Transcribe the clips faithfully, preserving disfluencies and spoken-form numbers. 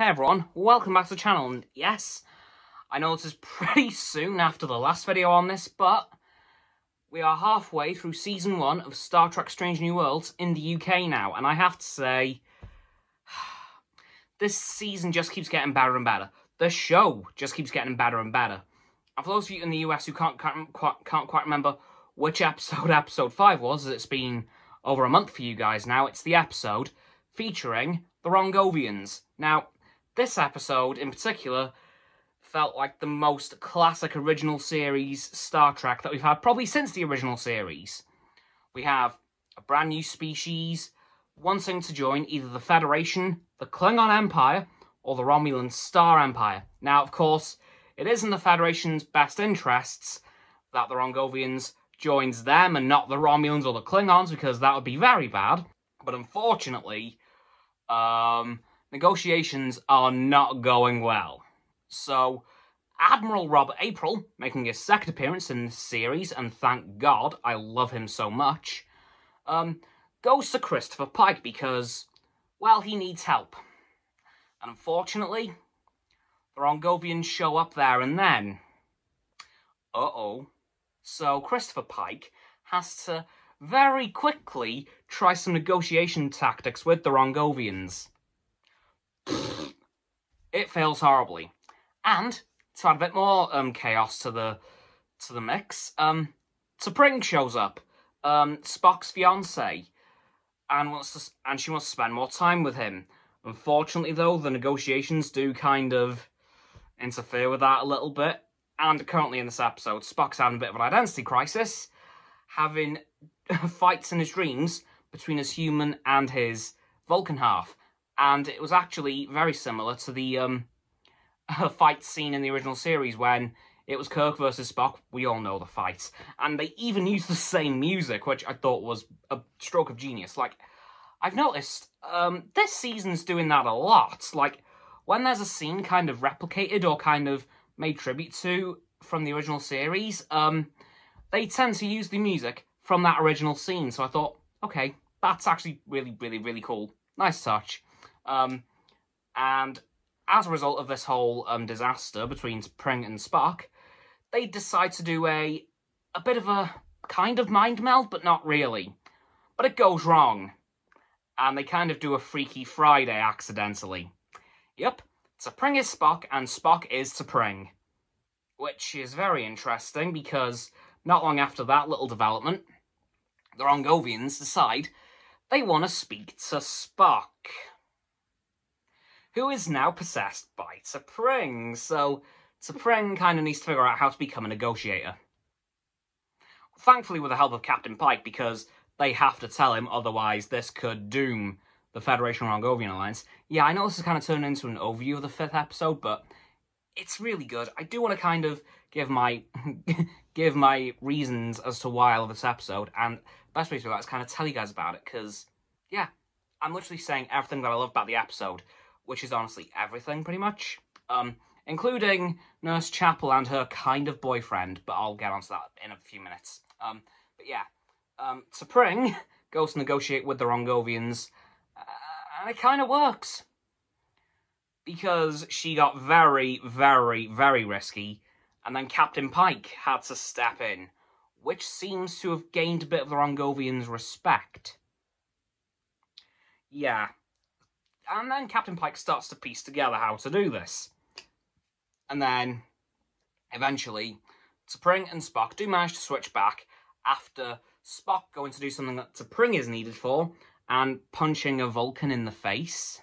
Hey everyone, welcome back to the channel, and yes, I know this is pretty soon after the last video on this, but we are halfway through Season one of Star Trek: Strange New Worlds in the U K now, and I have to say, this season just keeps getting better and better. The show just keeps getting better and better. And for those of you in the U S who can't, can't, can't quite remember which episode Episode five was, as it's been over a month for you guys now, it's the episode featuring the Rongovians. Now, this episode, in particular, felt like the most classic original series Star Trek that we've had probably since the original series. We have a brand new species wanting to join either the Federation, the Klingon Empire, or the Romulan Star Empire. Now, of course, it is in the Federation's best interests that the Rongovians joins them and not the Romulans or the Klingons, because that would be very bad. But unfortunately, um... negotiations are not going well. So, Admiral Robert April, making his second appearance in this series, and thank God, I love him so much, um, goes to Christopher Pike because, well, he needs help. And unfortunately, the Rongovians show up there and then. Uh-oh. So, Christopher Pike has to very quickly try some negotiation tactics with the Rongovians. It fails horribly, and to add a bit more um, chaos to the to the mix, um, T'Pring shows up, um, Spock's fiance, and wants to, and she wants to spend more time with him. Unfortunately, though, the negotiations do kind of interfere with that a little bit. And currently in this episode, Spock's having a bit of an identity crisis, having fights in his dreams between his human and his Vulcan half. And it was actually very similar to the um, fight scene in the original series when it was Kirk versus Spock. We all know the fight. And they even used the same music, which I thought was a stroke of genius. Like, I've noticed um, this season's doing that a lot. Like, when there's a scene kind of replicated or kind of made tribute to from the original series, um, they tend to use the music from that original scene. So I thought, okay, that's actually really, really, really cool. Nice touch. Um, and as a result of this whole um, disaster between T'Pring and Spock, they decide to do a a bit of a kind of mind meld, but not really. But it goes wrong, and they kind of do a Freaky Friday accidentally. Yep, T'Pring is Spock, and Spock is T'Pring, which is very interesting because not long after that little development, the Rongovians decide they want to speak to Spock, who is now possessed by T'Pring. So T'Pring kind of needs to figure out how to become a negotiator. Thankfully with the help of Captain Pike, because they have to tell him, otherwise this could doom the Federation Rongovian Alliance. Yeah, I know this is kind of turned into an overview of the fifth episode, but it's really good. I do want to kind of give my give my reasons as to why I love this episode, and the best way to do that is kind of tell you guys about it, because, yeah, I'm literally saying everything that I love about the episode, which is honestly everything, pretty much, um, including Nurse Chapel and her kind of boyfriend, but I'll get onto that in a few minutes. Um, but yeah, um, T'Pring goes to negotiate with the Rongovians, uh, and it kind of works, because she got very, very, very risky, and then Captain Pike had to step in, which seems to have gained a bit of the Rongovians' respect. Yeah. And then Captain Pike starts to piece together how to do this. And then, eventually, T'Pring and Spock do manage to switch back after Spock going to do something that T'Pring is needed for, and punching a Vulcan in the face.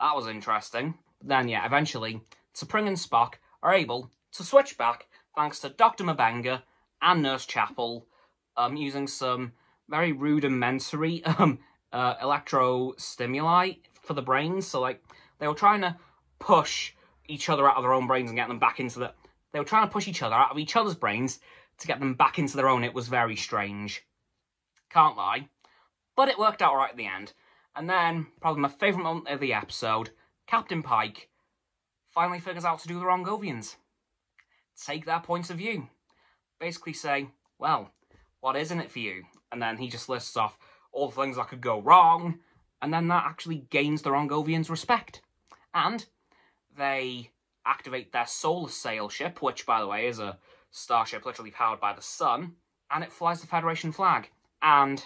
That was interesting. But then, yeah, eventually, T'Pring and Spock are able to switch back thanks to Doctor M'Benga and Nurse Chapel, um, using some very rudimentary um. Uh, electro stimuli for the brains. So, like, they were trying to push each other out of their own brains and get them back into the... They were trying to push each other out of each other's brains to get them back into their own. It was very strange. Can't lie. But it worked out alright at the end. And then, probably my favourite moment of the episode, Captain Pike finally figures out to do the Rongovians. Take their points of view. Basically say, well, what is in it for you? And then he just lists off all the things that could go wrong, and then that actually gains the Rongovians' respect. and they activate their solar sail ship, which, by the way, is a starship literally powered by the sun, and it flies the Federation flag. And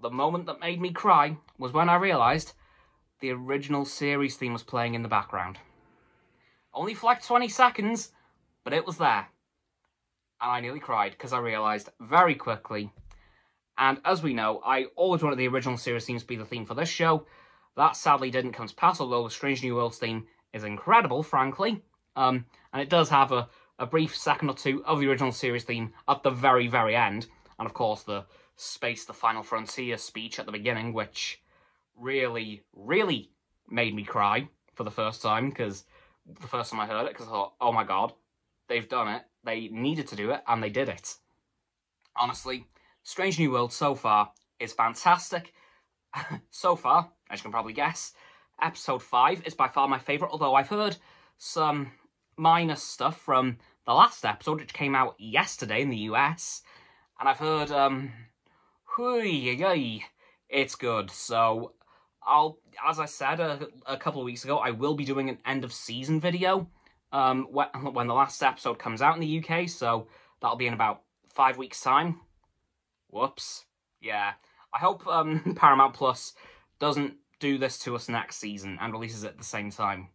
the moment that made me cry was when I realised the original series theme was playing in the background. Only for like twenty seconds, but it was there. And I nearly cried, because I realised very quickly. And as we know, I always wanted the original series theme to be the theme for this show. That sadly didn't come to pass, although the Strange New Worlds theme is incredible, frankly. Um, and it does have a, a brief second or two of the original series theme at the very, very end. And of course, the Space, the Final Frontier speech at the beginning, which really, really made me cry for the first time, because the first time I heard it, because I thought, oh my god, they've done it. They needed to do it, and they did it. Honestly, Strange New World so far is fantastic. So far, as you can probably guess, episode five is by far my favourite, although I've heard some minor stuff from the last episode, which came out yesterday in the U S, and I've heard, um, it's good, so I'll, as I said a, a couple of weeks ago, I will be doing an end-of-season video um, when, when the last episode comes out in the U K, so that'll be in about five weeks' time. Whoops. Yeah. I hope um, Paramount Plus doesn't do this to us next season and releases it at the same time.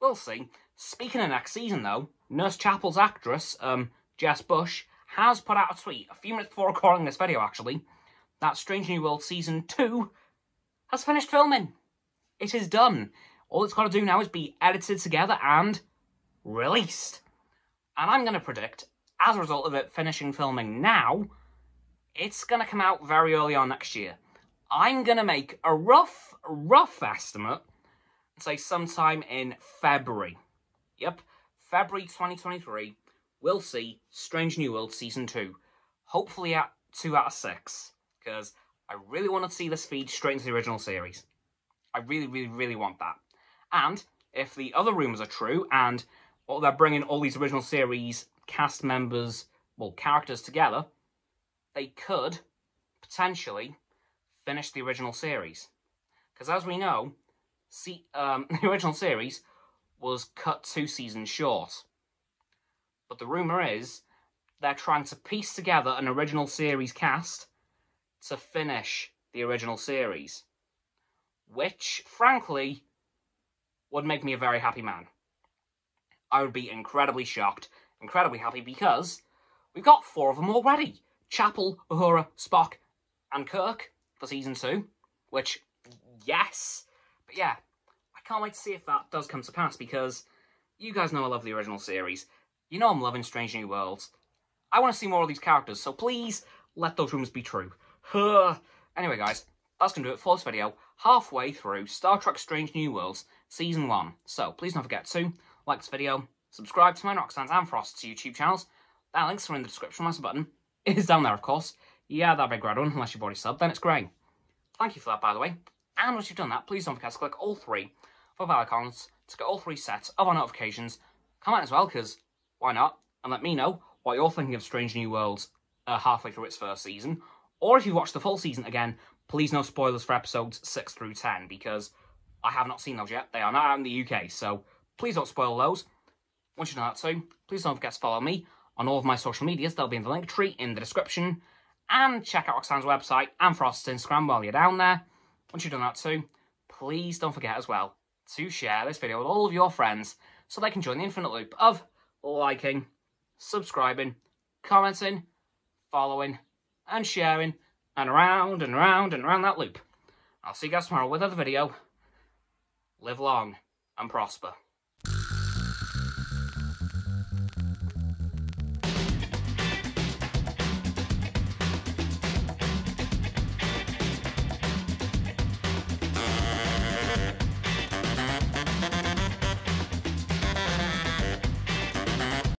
We'll see. Speaking of next season, though, Nurse Chapel's actress, um, Jess Bush, has put out a tweet, a few minutes before recording this video, actually, that Strange New World Season two has finished filming. It is done. All it's got to do now is be edited together and released. And I'm going to predict, as a result of it finishing filming now, it's going to come out very early on next year. I'm going to make a rough, rough estimate, say sometime in February. Yep, February twenty twenty-three, we'll see Strange New World Season two. Hopefully at two out of six, because I really want to see this feed straight into the original series. I really, really, really want that. And if the other rumours are true, and well, they're bringing all these original series cast members, well, characters together, they could potentially finish the original series. Because as we know, see, um, the original series was cut two seasons short. But the rumour is they're trying to piece together an original series cast to finish the original series, which, frankly, would make me a very happy man. I would be incredibly shocked, incredibly happy, because we've got four of them already. Chapel, Uhura, Spock, and Kirk for Season two, which, yes, but yeah, I can't wait to see if that does come to pass, because you guys know I love the original series. You know I'm loving Strange New Worlds. I want to see more of these characters, so please let those rumours be true. Anyway, guys, that's going to do it for this video, halfway through Star Trek Strange New Worlds Season one. So, please don't forget to like this video, subscribe to my Roxanne's and Frost's YouTube channels. That links are in the description, my sub button is down there, of course. Yeah, that big red one, unless you've already subbed, then it's grey. Thank you for that, by the way. And once you've done that, please don't forget to click all three for bell icons to get all three sets of our notifications. Comment as well, because why not? And let me know what you're thinking of Strange New Worlds uh, halfway through its first season. Or if you watch the full season again, please no spoilers for episodes six through ten, because I have not seen those yet. They are not out in the U K, so please don't spoil those. Once you've done that too, please don't forget to follow me on all of my social medias. They'll be in the link tree in the description. And check out Roxanne's website and Frost's Instagram while you're down there. Once you've done that too, please don't forget as well to share this video with all of your friends so they can join the infinite loop of liking, subscribing, commenting, following, and sharing, and round and round and round that loop. I'll see you guys tomorrow with another video. Live long and prosper.